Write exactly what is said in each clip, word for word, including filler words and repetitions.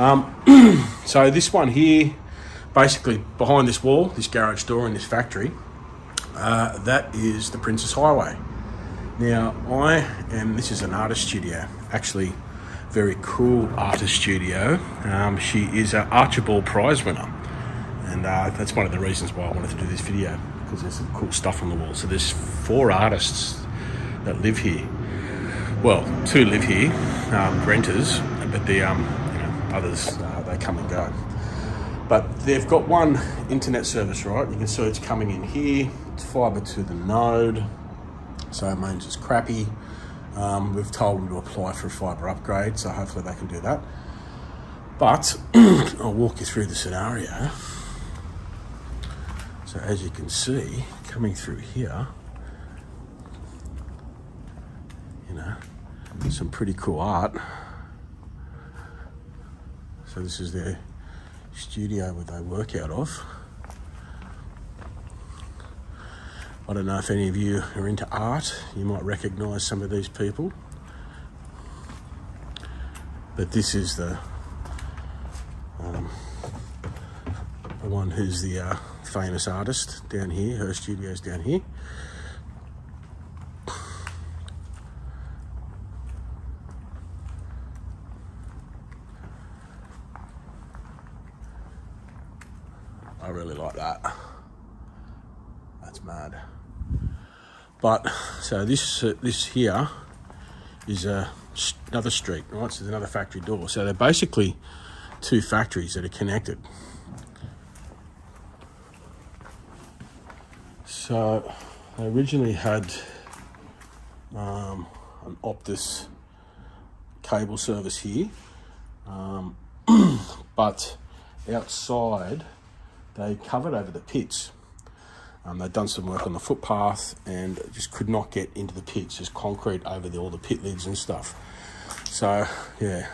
Um, so this one here, basically behind this wall, this garage door and this factory, uh, that is the Princess Highway. Now I am, this is an artist studio, actually very cool artist studio. Um, she is an Archibald prize winner. And uh, that's one of the reasons why I wanted to do this video, because there's some cool stuff on the wall. So there's four artists that live here. Well, two live here, um, renters, but the um, you know, others, uh, they come and go. But they've got one internet service, right? You can see it's coming in here. It's fibre to the node, so mine's just crappy. Um, we've told them to apply for a fibre upgrade, so hopefully they can do that. But I'll walk you through the scenario. So as you can see, coming through here, you know, some pretty cool art. So this is their studio where they work out of. I don't know if any of you are into art, you might recognise some of these people. But this is the, um, the one who's the uh, famous artist down here, her studio's down here. I really like that. That's mad. But so this uh, this here is uh, another street, right? So there's another factory door. So they're basically two factories that are connected. So I originally had um, an Optus cable service here, um, but outside they covered over the pits. Um, they'd done some work on the footpath and just could not get into the pits. There's concrete over the, all the pit lids and stuff. So yeah,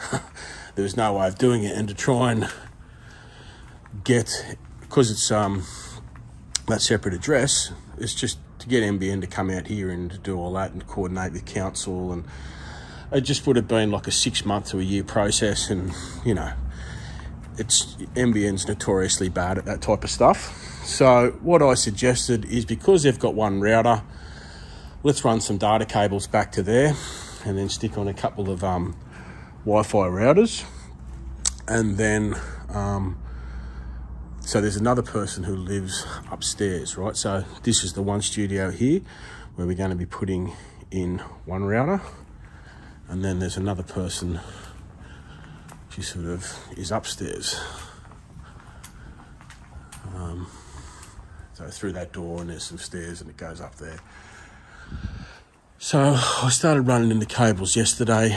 there was no way of doing it. And to try and get, because it's um, that separate address, it's just to get N B N to come out here and to do all that and coordinate with council, and it just would have been like a six month to a year process. And you know, it's N B N's notoriously bad at that type of stuff. So what I suggested is, because they've got one router, let's run some data cables back to there and then stick on a couple of um, Wi-Fi routers. And then um, so there's another person who lives upstairs, right? So this is the one studio here where we're going to be putting in one router. And then there's another person, she sort of is upstairs. Um, so through that door, and there's some stairs and it goes up there. So I started running in the cables yesterday.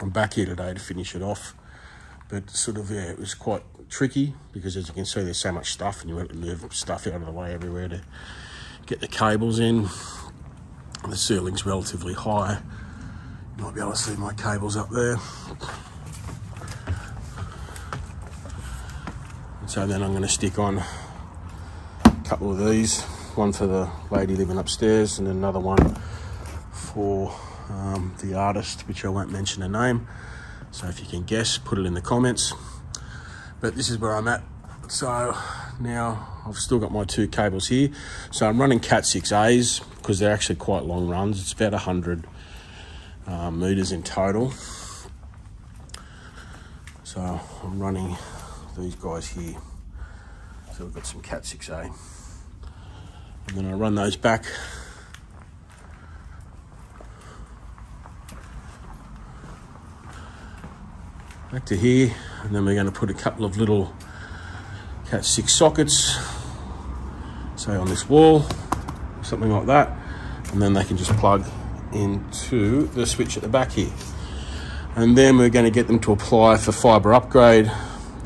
I'm back here today to finish it off. But sort of, yeah, it was quite tricky because, as you can see, there's so much stuff and you have to move stuff out of the way everywhere to get the cables in. The ceiling's relatively high. You might be able to see my cables up there. And so then I'm going to stick on a couple of these, one for the lady living upstairs and another one for um, the artist, which I won't mention her name. So if you can guess, put it in the comments. But this is where I'm at. So now I've still got my two cables here. So I'm running Cat six As because they're actually quite long runs. It's about one hundred uh, meters in total. So I'm running these guys here. So we've got some Cat six A. And then I run those back. Back to here, and then we're going to put a couple of little Cat six sockets, say on this wall, something like that, and then they can just plug into the switch at the back here. And then we're going to get them to apply for fibre upgrade,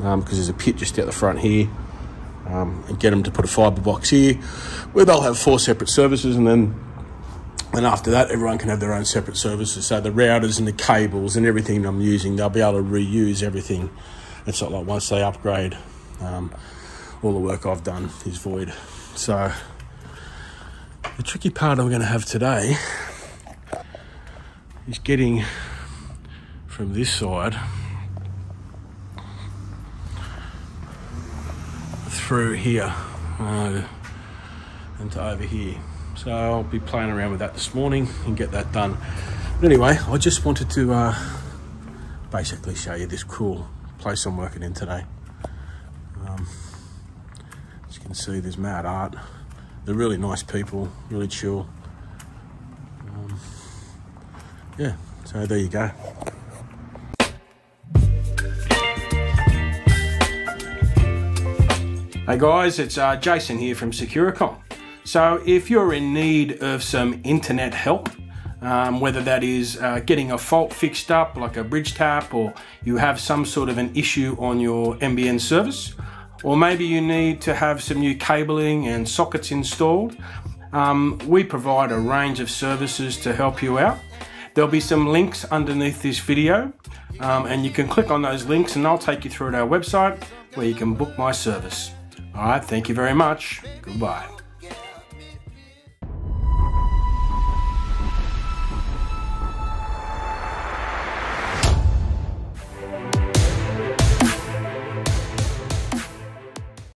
um, because there's a pit just out the front here, um, and get them to put a fibre box here, where they'll have four separate services, and then And after that, everyone can have their own separate services. So the routers and the cables and everything I'm using, they'll be able to reuse everything. It's not like once they upgrade, um, all the work I've done is void. So the tricky part I'm going to have today is getting from this side through here uh, into over here. So I'll be playing around with that this morning and get that done. But anyway, I just wanted to uh, basically show you this cool place I'm working in today. Um, as you can see, there's mad art. They're really nice people, really chill. Um, yeah, so there you go. Hey guys, it's uh, Jason here from SECURE A COM. So if you're in need of some internet help, Um, whether that is uh, getting a fault fixed up like a bridge tap, or you have some sort of an issue on your N B N service, or maybe you need to have some new cabling and sockets installed, um, we provide a range of services to help you out. There'll be some links underneath this video, um, and you can click on those links and I'll take you through to our website where you can book my service. All right, thank you very much. Goodbye.